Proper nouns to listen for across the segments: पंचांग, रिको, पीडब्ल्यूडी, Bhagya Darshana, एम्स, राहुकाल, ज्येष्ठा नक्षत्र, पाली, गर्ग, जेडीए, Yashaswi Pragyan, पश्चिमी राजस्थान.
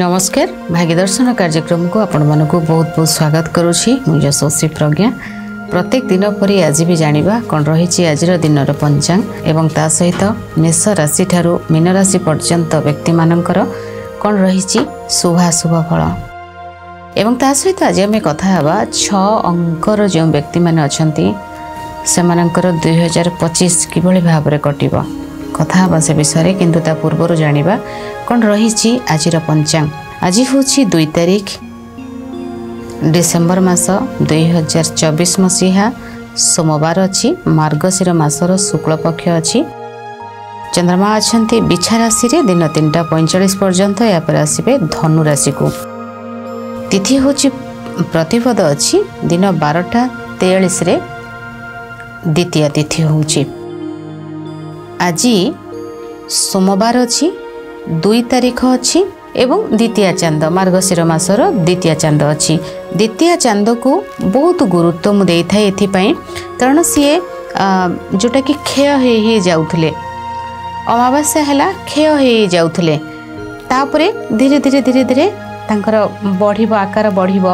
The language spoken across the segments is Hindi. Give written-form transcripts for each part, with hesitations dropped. नमस्कार भाग्य दर्शन कार्यक्रम को आपण मानक बहुत बहुत स्वागत करुँची। मुझ यशस्वी प्रज्ञा। प्रत्येक दिन पर आज भी जाना कौन रही आजर दिन पंचांग एवं ता सहित मेष राशि ठारू मीन राशि पर्यंत व्यक्ति मानकर कौन रही शुभाशुभ फल एवं ता सहित आज आम कथा हवा छ अंकर जो व्यक्ति मैंने अच्छा से 2025 किभली भाव में कटि कथा हवा से विषय किंतु ता पूर्व जाना कौन रही आजिर पंचांग। आज हूँ 2 तारीख डिसेम्बर मास 2024 मसीहा सोमवार अच्छी मार्गशीर मासर शुक्लपक्ष अच्छी चंद्रमा अच्छा बिछा राशि रे दिन 3:45 पर्यंत यापर आसपे धनु राशि को तिथि हूँ प्रतिपद अच्छी दिन 12:43 रे द्वितीय तिथि हूँ। आज सोमवार अच्छी 2 तारीख अच्छी एवं द्वितीय चांद मार्गशीर मासर द्वितीय चांद अच्छी। द्वितीय चांद को बहुत गुरुत्व मुझे एपाई कारण सी जोटा कि क्षय जाउथले अमावास्या है क्षय जाउथले तापरे धीरे धीरे धीरे धीरे तांकर बढ़िबो आकार बढ़िबो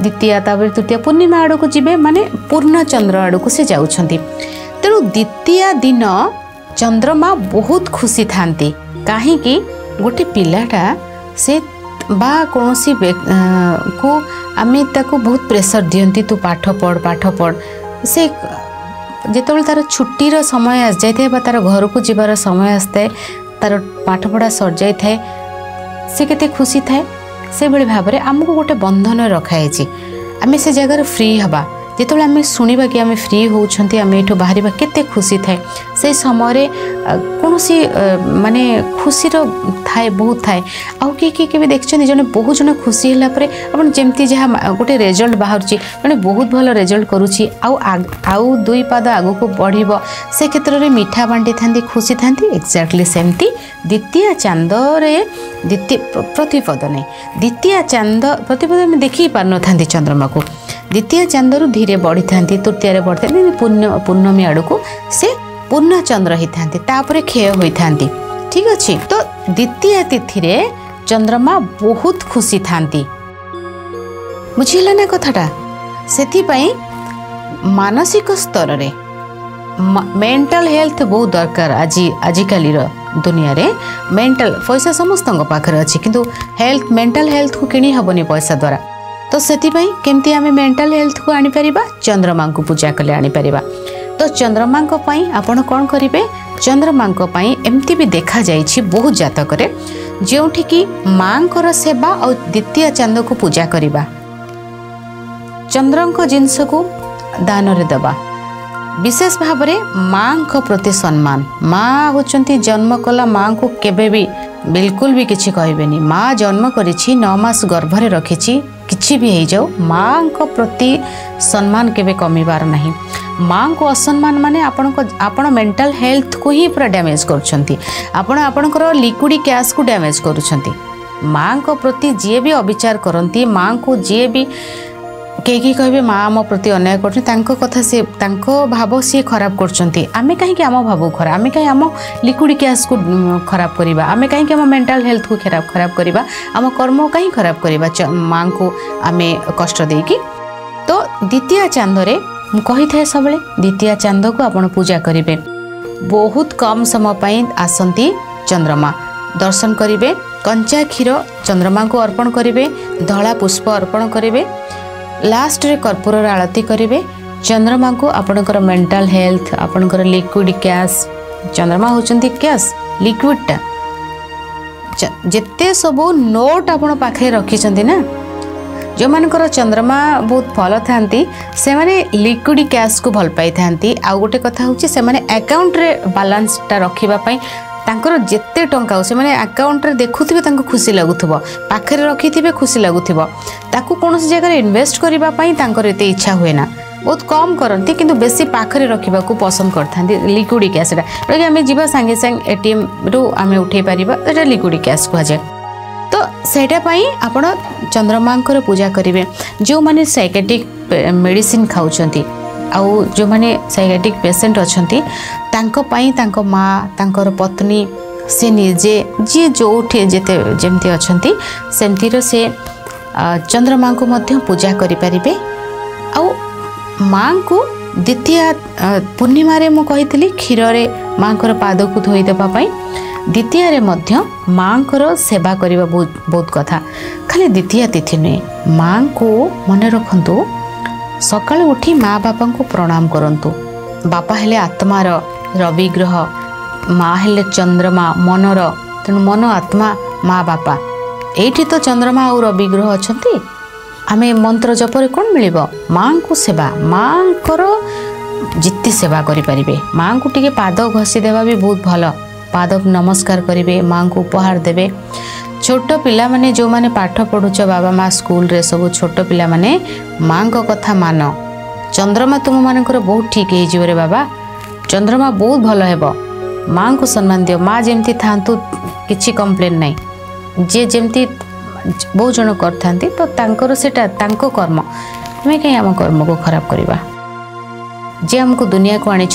द्वितीय तापर तृतीय पूर्णिमा आड़ को जीवे माने पूर्णचंद्र आड़ को से जाउछंती। तेणु द्वितीय दिन चंद्रमा बहुत खुशी थांती कहीं कि गोटे पिलाटा से बा कौन सी को आम ताको बहुत प्रेसर दियंती तू पाठ पढ़ से जिते तार छुट्टीर समय आज जाए तार घर को जीवार समय आसता है तार पाठ पढ़ा सर जाए थाए से केते खुशी थाए से बड़े भाव में आमको गोटे बंधन रखाई आम से जगार फ्री हवा जिते आम शुणा कि आम फ्री होती आम यू बाहर केते खुशी थाए से समय कौन सी माने खुशी थाए बहुत थाए आउ किए देखते जन बहुत जन खुशी है जमती जहाँ गोटे रेजल्ट बाहर जन बहुत भल रेजल्ट करुच्ची आउ 2 पाद आग को बढ़ से क्षेत्र में मीठा बांटी था खुशी था एक्जाक्टली सेमती द्वितीय चांद द्वितीय प्रतिपद नहीं द्वितीय चांद प्रतिपद देख ही पार न था चंद्रमा को द्वितीय चांदर धीरे बढ़ी था तृतीय बढ़ी था पूर्णमी आड़ को से पूर्णचंद्र ही था तापर क्षय होता ठीक अच्छे। तो द्वितीय तिथि रे चंद्रमा बहुत खुशी था बुझीला ना कथाटा से मानसिक स्तर रे मेंटल हेल्थ बहुत दरकार आज आजिकल दुनिया रे मेंटल पैसा समस्त पाखे अच्छी किंतु हेल्थ मेंटल हेल्थ को किणी हेनी पैसा द्वारा तो से केमती आम मेंटल हेल्थ को आनीपर चंद्रमा को पूजा कले आनीपर तो चंद्रमा आपण कौन करेंगे चंद्रमा एमती भी देखा जा बहुत जातक जो कि माँ सेवा और द्वितीय चांद को पूजा करवा चंद्र जिनस को दान देवा विशेष भाव में माँ प्रति सम्मान माँ होती जन्म कला माँ को केबे भी बिल्कुल भी किसी कहबेनी माँ जन्म कर 9 मास गर्भरे रखी किसी भी हो जाऊ माँ प्रति सम्मान केबे कमिबार नहीं माँ को असम्मान माने आपण मेंटल हेल्थ को ही पूरा डैमेज करुँच आपण लिक्विड कैश को डैमेज करुँच माँ को प्रति जी भी अविचार करती माँ को जी भी कई कई कहे माँ आम प्रति अन्याय कर कथा सी भाव सी खराब कर आम कहीं आम भाव खराब आम कहीं आम लिक्विड कैश को खराब करवा आम कहीं आम मेंटल हेल्थ को खराब खराब करवा आम कर्म कहीं खराब करवा माँ को आम कष्ट देकी। तो द्वितीय चांदरे कही था सब द्वितीय चांद को आपड़ पूजा करेंगे बहुत कम समय आसती चंद्रमा दर्शन करेंगे कंचा क्षीर चंद्रमा को अर्पण करेंगे धला पुष्प अर्पण करेंगे लास्ट रे कर्पूर आरती करेंगे चंद्रमा को आपणकर मेंटल हेल्थ आपणकर लिक्विड कैश चंद्रमा होचंती कैश लिक्विडटा जिते सबू नोट आपण पाखे रखी ना जो मानकर चंद्रमा बहुत भल था से माने लिक्विड कैश को भल पाई था आउ गोटे कथा हूँ से माने अकाउंट रे बैलेंसटा रखापी तांकर जिते टंका हो से माने अकाउंट रे देखुथिबे तांको खुशी लागुथिबो पाखे रखिथिबे खुशी लागुथिबो ताकू कोनो से जगह इन्वेस्ट करिबा पई तांकर एते इच्छा हुए ना बहुत कम करती किंतु बेसी पाखे रखा पसंद करते लिक्विड कैश जो आम जीवा सांगे सांग एटीएम रु आम उठे पारिबा लिक्विड कैश कहुए। तो सेटापाई आपण चंद्रमा पूजा करेंगे जो माने साइकेट्रिक मेडिसिन खाऊँगी आउ जो माने साइकेट्रिक पेशेंट अच्छा माँ पत्नी से निजे जी जोठे जेते जेमती अछंती सेमती रो से चंद्रमा को मध्य पूजा करि परिबे। आ माँ को द्वितीय पूर्णिमा रे मु कहितली खीर रे माँ को पाद को धोई देबा पई, द्वितीय रे मध्य माँ को सेवा करिबा बहुत कथा। खाली द्वितीय तिथि ने माँ को मन रखंतु सकाळ उठी माँ बापा को प्रणाम करंतु। बापा हेले आत्मार रवि ग्रह, माँ हेले चंद्रमा मनर, तेणु मन आत्मा माँ बापा। एठी तो चंद्रमा और रवि ग्रह अछंती, आमे मंत्र जपरे कौन मिल माँ को सेवा, माँ जित्ती सेवा करें। माँ को टिके पाद घसी देवा भी बहुत भल, पाद नमस्कार करेंगे, माँ को उपहार देवे। छोट पिला माने जो माने पाठ पढ़ुच बाबा माँ स्कूल रे सब छोट पिला माने माँ को कथा मान, चंद्रमा तुम मान बहुत ठीक है रे बाबा, चंद्रमा बहुत भल है। माँ को सम्मान दियो, माँ जमती था कि कम्प्लेन ना, जे जमती बहुत जन करते तो तांकर सेटा तांको कर्म, हमें कहीं आम कर्म को खराब करवा। जे हमको दुनिया को आनी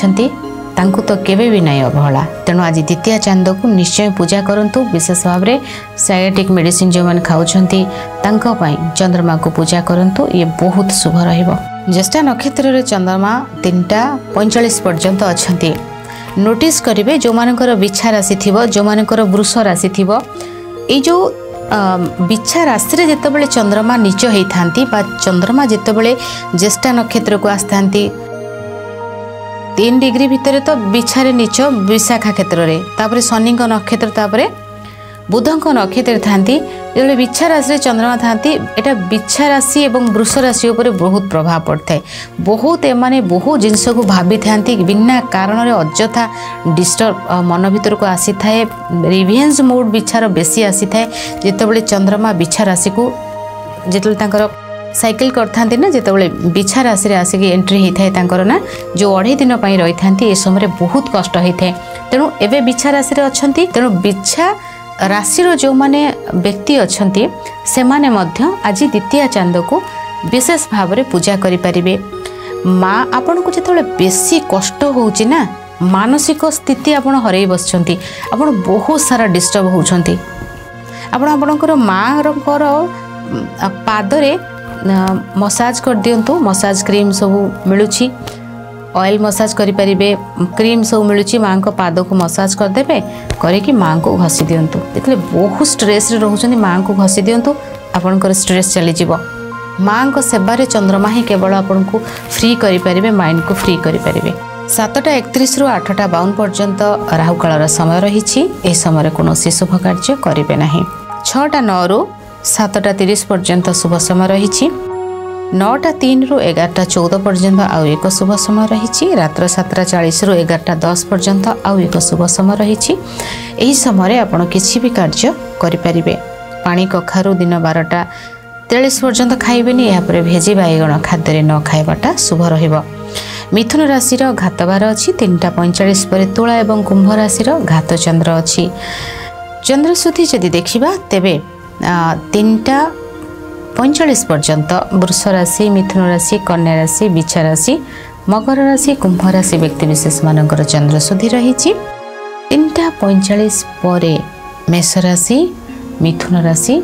तांकु तो केवे भी नहीं अवहेला। तेणु आज द्वितीय चांद को निश्चय पूजा करूँ, विशेष भाव में साइटिक मेडिसीन जो मैंने खाऊँगी चंद्रमा को पूजा करूँ, ये बहुत शुभ रहिबो। ज्येष्ठा नक्षत्र रे चंद्रमा 3:45 पर्यंत अच्छा। नोटिस करेंगे जो मानकर बिछा राशि थी, जो मानकर वृष राशि थी, ये जो बिछा राशि जितेबाला चंद्रमा नीच होता बा चंद्रमा जितेबाला ज्येष्ठा नक्षत्र को आसता 3 डिग्री भितर तो बिछारे नीच विशाखा क्षेत्र में, तापर शनि नक्षत्र, तापर बुध नक्षत्र था। जो बिछा राशि चंद्रमा था, यहाँ बिछा राशि एवं वृष राशि उपर बहुत प्रभाव पड़ता है। बहुत एम बहुत जिनस को भाभी था बिना कारण अजथा डिस्टर्ब मन भर को आसी थाए, रिवेंज मूड बिछार बेसी आसी थाए। जितेबाला चंद्रमा बिछा राशि को जो साइकिल करते ना, जिते बिछा राशि आसिक एंट्री होता है ना, जो 2.5 दिन रही था, ये समय बहुत कष्ट होता है। तेणु एवं बिछा राशि अच्छा, तेणु बिछा राशि जो माने व्यक्ति अच्छा से माने आज द्वितीय चांद को विशेष भाव में पूजा करें। माँ आपण को जिते बेसी कष्ट होना, मानसिक स्थिति आप हर बस बहुत सारा डिस्टर्ब होती, आपणकर माँ पाद मसाज कर दिंतु, मसाज क्रीम सब मिलूँ, ऑयल मसाज करें, क्रीम सब मिलूँ, माँ को पाद को मसाज करदे, करके माँ को घसी दिंतु। देखिए बहुत स्ट्रेस रोचे, माँ को घसी दिंतु, आपणकर स्ट्रेस चलीज। माँ को सेवारे चंद्रमा ही केवल आपण को फ्री करें, माइंड को फ्री करें। 7:31 रु 8:52 पर्यंत राहुकाल समय रही, समय कौन शुभ कार्य करें ना। 6:09 7:30 पर्यंत शुभ समय रही, 9:03 रु 11:14 पर्यंत आउ एक शुभ समय रही, रात्र 7:40 रु 11:10 पर्यंत आउ एक शुभ समय रही। समय आपड़ किसी भी कार्य करें। पानी कखारु दिन 12:43 पर्यंत खाइबेनि, यापर भेजी बैगण खाद्य न खाइबाटा शुभ रहिबो। मिथुन राशि घातबार अच्छी 3:45 पर, तुला एवं कुंभ राशि घात चंद्र अच्छी। चंद्रसुधि यदि देखा तेबे 3:45 पर्यंत वृष राशि, मिथुन राशि, कन्या राशि, बिछा राशि, मकर राशि, कुंभ राशि व्यक्तिविशेष मान चंद्रशुद्धि रही। 3:45 पर मेष राशि, मिथुन राशि,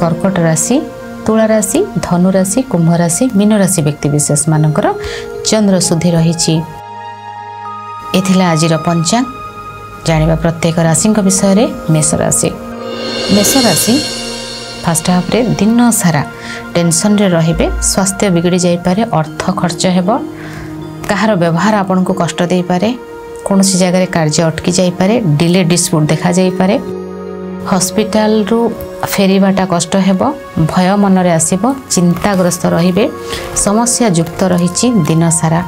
कर्कट राशि, तुला राशि, धनु राशि, कुंभ राशि, मीन राशि व्यक्तिविशेष मान चंद्रशुद्धि रही। आज पंचांग जाना प्रत्येक राशि विषय में। मेष राशि, मेष राशि फास्ट हाफ रे दिन सारा टेंशन रे रहिबे, स्वास्थ्य बिगड़ी जाई पारे, अर्थ खर्च हेबो, कहार व्यवहार आपन को कष्ट देई पारे, कोनो सी जगह रे कार्य अटकी जाई पारे, डिले डिस्प्यूट देखा जाई पारे, हॉस्पिटल रु फेरीबाटा कष्ट हेबो, भय मन रे आसीबो, चिंताग्रस्त रहिबे, समस्या युक्त रहिछि दिन सारा।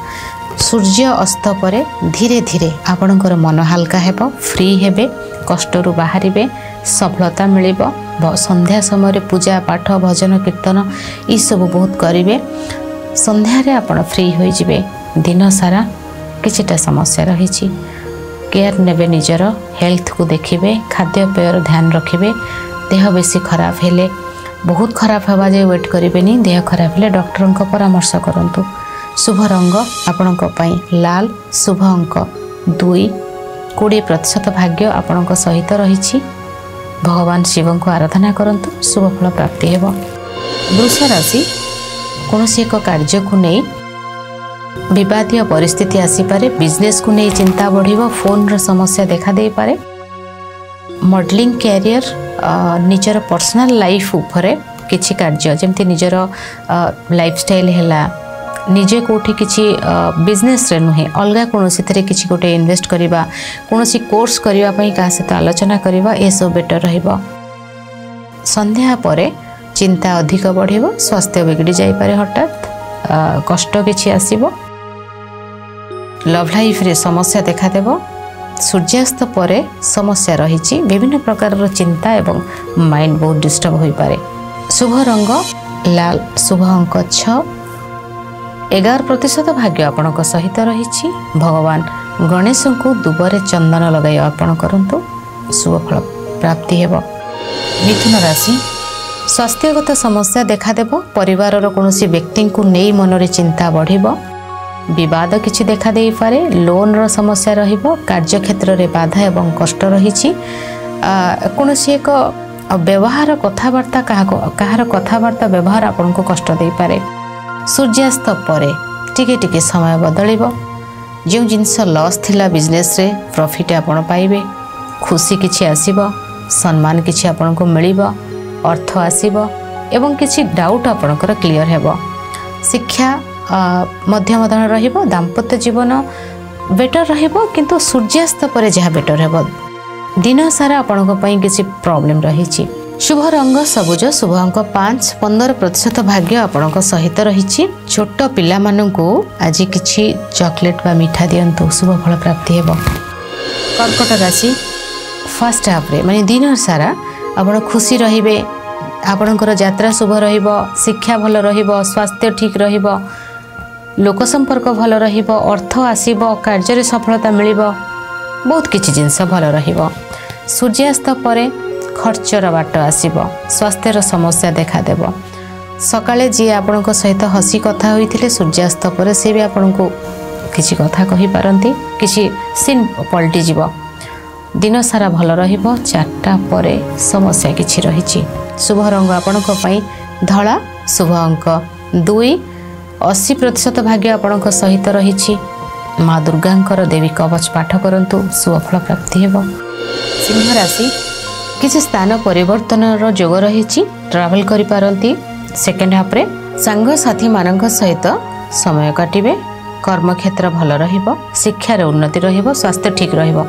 सूर्य अस्त परे धीरे धीरे आपणकर मन हल्का हेबो, फ्री हेबे, कष्ट रु बाहरिबे, सफलता मिलिबो। संध्या समय पूजा पाठ भजन कीर्तन ये सब बहुत करेंगे, संध्यारे आपण फ्री हो जिवे। दिन सारा किछिटा समस्या रही, केयर नेबे, निजर हेल्थ को देखिबे, खाद्यपेयर ध्यान रखिबे। देह बेसी खराब हेले, बहुत खराब हवा जे वेट करेंगे, देह खराब हेले डॉक्टरन को परामर्श करंतु। शुभ रंग आपण को पाई लाल, शुभ अंक 2, 20% भाग्य आपण सहित रही। भगवान शिव को आराधना करंतु, शुभफल प्राप्ति हेब। वृष राशि कौन एक कार्य को नहीं विवादीय परिस्थिति आसीपे, बिजनेस को नहीं चिंता बढ़, फोन समस्या देखा दे पारे, मॉडलिंग कैरियर निजर पर्सनल लाइफ उपरे किछि कार्य जेमती निजर लाइफस्टाइल हैला, निजे कोठी किछि बिजनेस रे नुहे अलग कौन किछि गोटे इन्वेस्ट करवा, कौन कोर्स करवा पई का सहित आलोचना करवा, ए सब बेटर रहइबो। संध्या परे चिंता अधिक बढ़िबो, स्वास्थ्य बिगड़ी जाय पारे, हठात कष्ट किछि आसीबो। लव लाइफ रे समस्या देखा देबो, सूर्यास्त परे समस्या रही, विभिन्न प्रकार चिंता एवं माइंड बहुत डिस्टर्ब हो पारे। शुभ रंग लाल, शुभ अंक 6%। 11% भाग्य आपण सहित रही। भगवान गणेश को दुबरे चंदन लगाई अर्पण करंतु, शुभफल प्राप्ति हेब। मिथुन राशि स्वास्थ्यगत समस्या देखा देबो, परिवार कौन व्यक्ति को नहीं मनरे चिंता बढ़िबो, विवाद किछि देखा दे पारे, लोन रो समस्या रहिबो, कार्य क्षेत्र रे बाधा एवं कष्ट रहिछि। कोनो से एक व्यवहार कथाबार्ता कहार कथाबार्ता व्यवहार आपण को कष्ट दे पारे। सूर्यास्त परे टिके टिके समय बदलिबो, जो जिनस लॉस थिला बिजनेस रे प्रॉफिट आपण पाइबे, खुशी किछि आसीबो, सम्मान किछि आपण को मिलिबो, अर्थ आसीबो एवं किछि डाउट आपणकर क्लियर हेबो। शिक्षा मध्यम धरण रहिबो, दाम्पत्य जीवन बेटर रहिबो, किंतु सूर्यास्त परे जहाँ बेटर हेबो। दिन सारा आपणको पई किछि प्रॉब्लम रहिछि। शुभ रंग सबुज, शुभ अंक 5%। 15% भाग्य आपणको सहित रहिछि। छोट पिला माननकु आज किछि चॉकलेट बा मिठा दियंतु, शुभ फल प्राप्ति हेबो। कर्कट राशि फर्स्ट हाफ रे माने दिन सारा आपण खुशी रहिबे, आपणकर यात्रा शुभ रहिबो, शिक्षा भल रहिबो, स्वास्थ्य ठीक रहिबो, लोक संपर्क भल रहिबो, अर्थ आसीबो, कार्य रे सफलता मिलिबो, बहुत किछि जिंस भल रहिबो। सूर्यास्त परे खर्चर बाट आसीबो, स्वास्थ्यर समस्या देखा देबो। सकाळे जे आपणक सहित हसी कथा होइथिले, सूर्यास्त परे से भी आपणको किछि कथा कहि पारंती, किछि सीन पलटि जिवो। दिन सारा भल रहिबो, 4टा परे समस्या किछि रहिछि। शुभ रंग आपणक पई धला, शुभ अंक 2। 80% भाग्य आपणक सहित रहिछि। माँ दुर्गांकर देवी कवच पाठ करंतु, शुभफल प्राप्ति हेब। सिंह राशि किसी स्थान परिवर्तन रो जोग रहिछि, ट्रावेल करि पारंती। सेकेंड हाफ रे संग साथी मानंक सहित समय काटिबे, कर्म क्षेत्र भल रहिबो, शिक्षा रे उन्नति रहिबो, स्वास्थ्य ठीक रहिबो,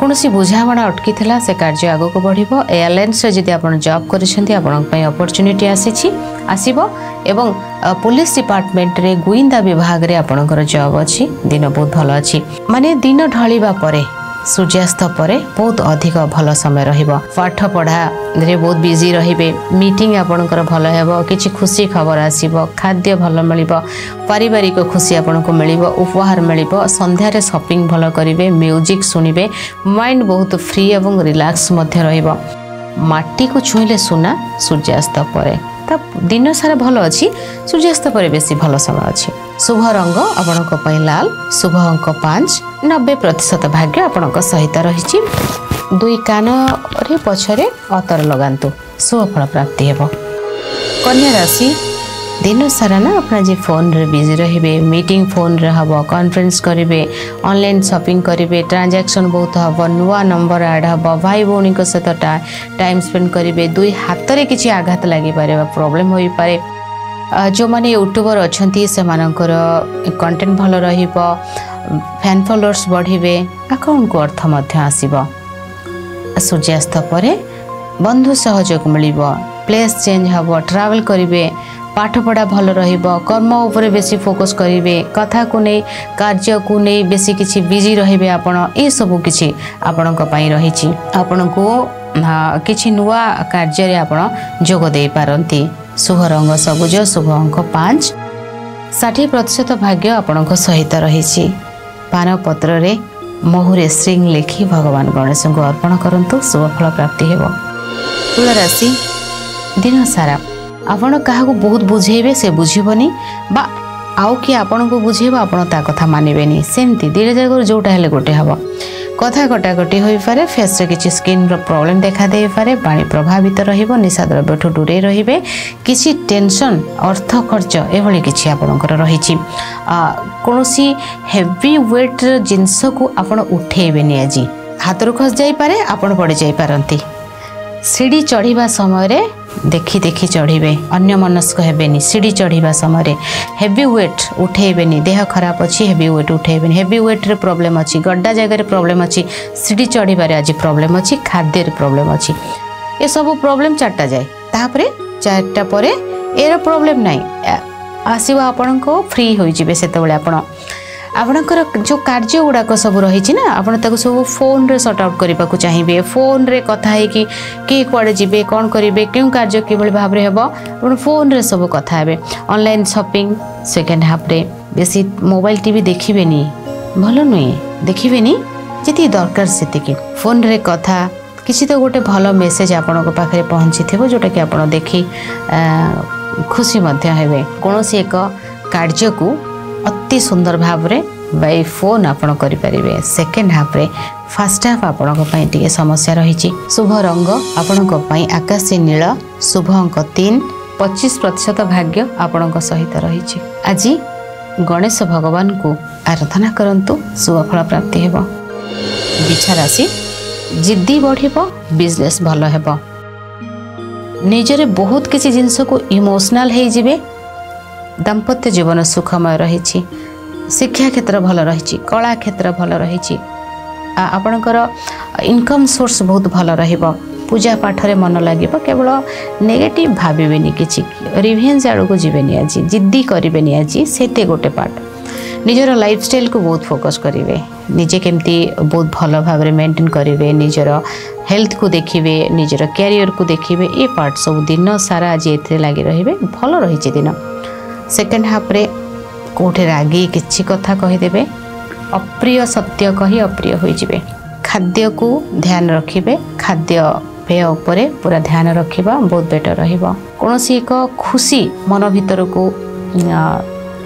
कौनसी बुझामणा अटकी थिला से कार्य आगक बढ़िबो। एयरलाइन्स रे जदि आपण जॉब करिसेंती, आपन पई अपॉर्चुनिटी आसीछि आसीबो, एवं पुलिस डिपार्टमेंट रे गुइंदा विभाग रे आपनकर जॉब अछि। दिन बहुत भलो अछि, माने दिन ढळीबा परे सूर्यास्त परे बहुत अधिक भलो समय रहिबो। पाठ पढ़ा रे बहुत बिजी रहिबे, मीटिंग आपनकर भलो हेबो, किछि खुशी खबर आसीबो, खाद्य भलो मिलिबो, पारिवारिक खुशी आपनको मिलिबो, उपहार मिलिबो। संध्या रे शॉपिंग भलो करिवे, म्यूजिक सुनिबे, माइंड बहुत फ्री एवं रिलैक्स मध्ये रहिबो। माटी को छुइले सुना सूर्यास्त परे, तब दिन सारा भलो अछि, सूर्यास्त परे बेसी भलो समय अछि। शुभ रंग आपणक पई लाल, शुभ अंक 5। 90% भाग्य आपणक सहित रहिछि। दुई कान रे पछरे अतर लगांतु, शुभ फल प्राप्ति हेब। कन्या राशि दिन सारा ना अपना जे फोन रे बिजी रहिबे, मीटिंग फोन रे हबो, कॉन्फ्रेंस करिवे, ऑनलाइन शॉपिंग करिवे, ट्रांजैक्शन बहुत हबो, नुवा नंबर ऐड हबो, भाई भौणी को सहित टाइम स्पेंड करिवे। दुई हाथ रे किछि आघात लागि पारे बा प्रॉब्लम होई पारे। जो माने यूट्यूबर अछंती से मानकर कंटेंट भल रहिबो, फैन फॉलोअर्स बढ़िबे, अकाउंट को अर्थ मध्य आसीबो। सूर्यास्त परे बंधु सहयोग मिलिबो, प्लेस चेंज हबो, ट्रैवल करिवे, पाठ पढ़ा भल रहिबो, कर्म ऊपर बेसी फोकस करिवे, कथा को नै कार्य को नै बेसी किछि बिजी रहिबे आपण। ए सब किछि आपणक पई रहिछि, आपणको किछि नुवा कार्य रे आपण जोग दे पारंती। शुभ रंग सबुज, शुभ अंक 5। 60% भाग्य आपणक सहित रहिछि। पान पत्र रे महुरे श्रृंग लेखि भगवान गणेश को अर्पण करंतु, शुभ फल प्राप्ति हेब। तुला राशि दिन सारा आपण काहाकु बहुत बुझेबे, से बुझिबनी बा आउ किए आपण को बुझेब आपण ता कथा मानबेनी सेमती धीरे धीरे जोटा हेले गोटे हबो कथा कटाकटी हो पारे फेस रे किछि स्किन रो प्रॉब्लम देखा दे पारे पानी प्रभावित रहिबो निशा द्रव्यठू दूरे रहिबे किछि टेंशन अर्थ खर्च एभली किछि आपणकर रहिछि कोनोसी हेवी वेट जिंस को आपण उठेबेनी आजि हाथ रु खस जाई पारे आपण पड़े जाई पारंती सीढ़ी चढ़ा समय रे देखी देखी चढ़े अन्य मनस्क हेबेनी सीढ़ी चढ़ा समय हेवी वेट उठेबेनी देह खराब अच्छी हेवी वेट उठेबेनी हेवी वेट रे प्रॉब्लम अच्छी गड्ढा जगह प्रॉब्लम अच्छी सीढ़ी चढ़वे आज प्रॉब्लम अच्छी खाद्य प्रॉब्लम अच्छी ये सब प्रॉब्लम चार्टा जाए तापर चार्टा पर यार प्रॉब्लम ना आसव आपण को फ्री होते आपणकर जो कार्य गुड़ाक सब रही आपन सब फोन रे सॉर्ट आउट करने को चाहिए फोन रे कथा कि किए कुआड़े जाए कौन करेंगे क्यों कार्य किभली भाव में हम फोन रे सब कथा हे ऑनलाइन शॉपिंग सेकेंड हाफ रे बेसी मोबाइल टीवी देखिबे नी भल नुहे देखिबे नी जितनी दरकार से फोन रे कथा किसी तो गोटे भल मेसेज आपण पाखे पहुँची थो जोटा कि आप देखी खुशी हे कौन सी एक कार्य को अति सुंदर भाव रे बाय फोन आपण करें सेकेंड हाफ रे फास्ट हाफ आपण समस्या रही शुभ रंग आपण आकाशी नील शुभ अंक 3 25% भाग्य आपण सहित रही आज गणेश भगवान को आराधना करंतु शुभ फल प्राप्ति हेबो। बिछा राशि जिद्दी बढ़िबो बिजनेस भल हेबो निजरे बहुत किसी जिनस को इमोशनल हो जिवे दाम्पत्य जीवन सुखमय रही शिक्षा क्षेत्र भल रही कला क्षेत्र भल रही आपणकर इनकम सोर्स बहुत भल रहिबो पूजा पाठ रे मन लागिबो केवल नेगेटिव भाबेबेनी किछि रिवेंज आड़ को जीवेनी आज जिद्दी करेबेनी आज सेते गोटे पार्ट निजर लाइफस्टाइल को बहुत फोकस करेंगे निजे केमती बहुत भल भाव मेंटेन करेंगे निजर हेल्थ को देखिए निजर कैरियर को देखिए ये पार्ट सब दिन सारा आज ए लगी रही भल रही दिन सेकेंड हाफ रे कोठे रागी किछि कथा कहीदेवे अप्रिय सत्य कही अप्रिय हो जिवे खाद्य को ध्यान रखिबे खाद्य पेय उपरे पूरा ध्यान रखिबा बहुत बेटर रहिबो कोनोसी एक खुशी मन भीतर को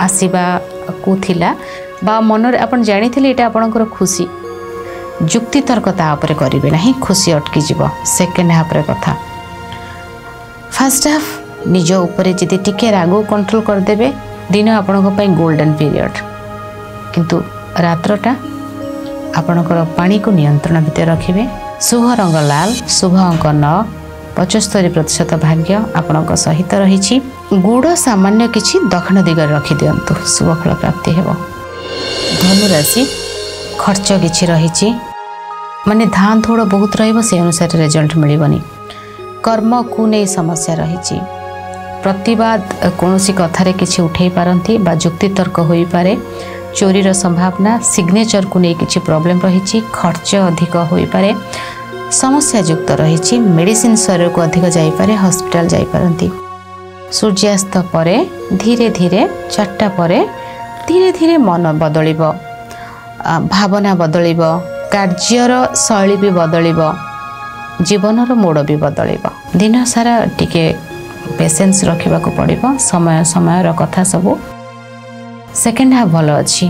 आसीबा को थिला बा मन रे आपण जानि थिले एटा आपणकर खुशी युक्ति तर्कता उपरे करिवे नाही खुशी अटकी जिवो सेकेंड हाफ रे कथा फर्स्ट हाफ निज उपरे जी टी राग कंट्रोल करदे दिन आपण गोल्डन पीरियड किंतु रात्रटा आपणकर पानी को नियंत्रण भितर रखिबे शुभ रंग लाल शुभ अंक 9 75% भाग्य आपण सहित रही गुड़ सामान्य किछि दक्षिण दिगरे रखि दियंतु शुभ फल प्राप्ति हेबो। धनु राशि खर्च किछि रही माने धान थोड़ा बहुत रहिबो से अनुसार रिजल्ट मिलिबनी कर्म को नै समस्या रही प्रतिवाद कौन सी कथार किसी उठे पारती युक्ति तर्क हो पारे चोरीर संभावना सिग्नेचर को नहीं किसी प्रॉब्लम रही खर्च अधिक हो पारे समस्या युक्त रही मेडिसिन शरीर को अधिक जापे हॉस्पिटल जापारती सूर्यास्त पर धीरे धीरे चार्टा पर धीरे धीरे मन बदल भावना बदल कार्यर शैली भी बदल जीवनर मोड़ भी बदल दिन सारा टिके पेसेंस रखा पड़ो समय समय कथा सब सेकेंड हाफ भल अच्छी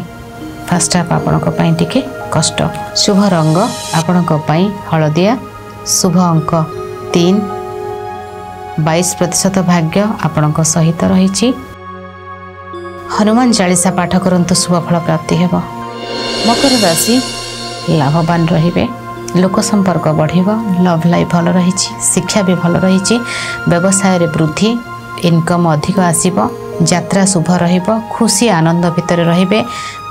फास्ट हाफ आपण टिके कष्ट शुभ रंग आपण हलदिया शुभ अंक 3 22% भाग्य आपण सहित रही हनुमान चालीसा पाठ करंतु शुभ फल प्राप्ति हेबो। मकर राशि लाभवान रहिबे लोक संपर्क बढ़िबो लव लाइफ भल रही शिक्षा भी भल रही व्यवसाय रे वृद्धि इनकम अधिक आसीबो यात्रा शुभ रहिबो खुशी आनंद भितर रहिबे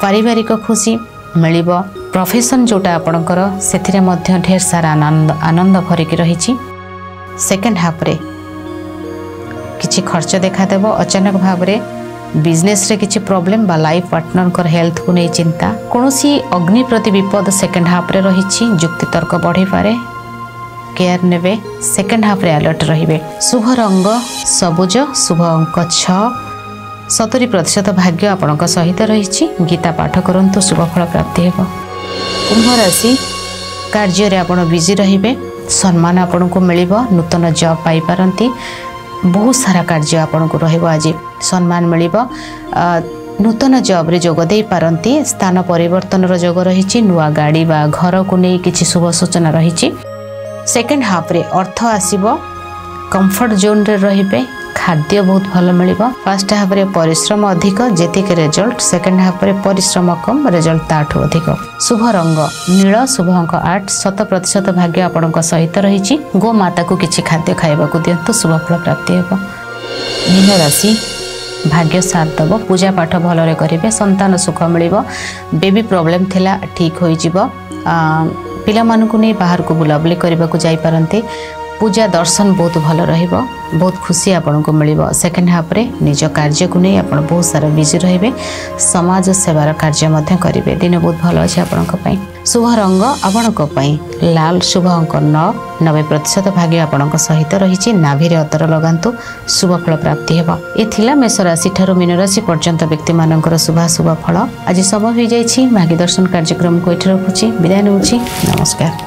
पारिवारिक खुशी मिलिबो प्रोफेशन जोटा आपणकर सेथिरे मध्य ढेर सारा आनंद आनंद भरिकी रही सेकेंड हाफ रे किछि खर्च देखादेबो अचानक भाव रे बिजनेस रे किछि प्रॉब्लम बा लाइफ पार्टनर कर हेल्थ को नहीं चिंता कौन सी अग्नि प्रति विपद सेकेंड हाफ रे रही युक्ति तर्क बढ़ी पारे केयर नेबे सेकेंड हाफ रे अलर्ट रहिबे शुभ रंग सबुज शुभ अंक 6 70% भाग्य आपण सहित रही गीता पाठ करंतु शुभ फल प्राप्ति हेबो। कुंभ राशि कार्य रे आपण बिजी रहिबे सम्मान आपण को मिलिबो नूतन जॉब पाई पारंती बहुत सारा कार्य आपण को रहिबो आज सम्मान मिलिबो नूतन जब्रे जोगदे पारती स्थान परिवर्तन जोग रही नुआ गाड़ी बा घर को नहीं किसी शुभ सूचना रही। सेकेंड हाफ रे अर्थ आसीबो कंफर्ट जोन रे रहिबे खाद्य बहुत भल मिलिबो। फर्स्ट हाफ रे परिश्रम अधिक जेतिक रिजल्ट सेकेंड हाफ रे परिश्रम कम रिजल्ट ताठू अधिक। शुभ रंग नील शुभ अंक 8 100% भाग्य आपण सहित रही। गोमाता को किसी खाद्य खाइबा को दियंतु शुभ फल प्राप्ति हेबो। मीन राशि भाग्य साथ दब पूजा पाठ भल रे करिवे संतान सुख मिलिबो। बेबी प्रॉब्लम थिला ठीक होई जिवो। पिलामानकु नै बाहर को बुलाबुली करबा को जाई पारंते। पूजा दर्शन बहुत भल रहिबो बहुत खुशी आपण को मिलिबो। सेकेंड हाफ रे निज कार्य को नै आपण बहुत सारा बिजी रहिबे। समाज सेवार कार्य मध्ये करिवे। दिन बहुत भल अछि आपण को पई। शुभ रंग आपण को पई लाल शुभ अंक 9 90% भाग्य आपण को सहित रहिछि। नाभि रे अतर लगांतु शुभ फल प्राप्ति हेबो। एथिला मेष राशि ठारो मीन राशि पर्यंत व्यक्ति मानकर शुभ शुभ फल आज सब हो जाइछि। भाग्य दर्शन कार्यक्रम को एठे रखुछि। विदाय नेउछि। नमस्कार।